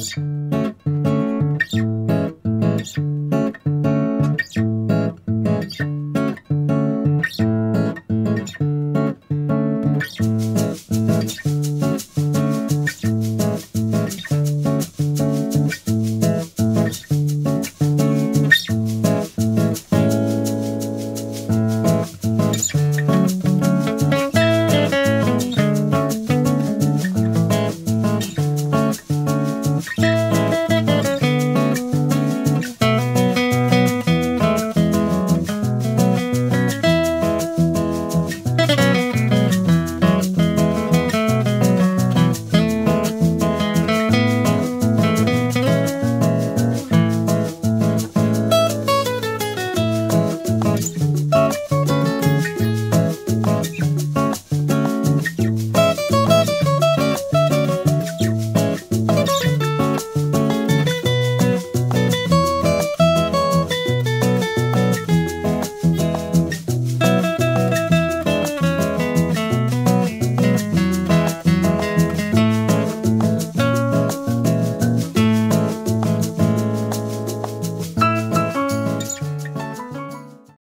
Tschüss.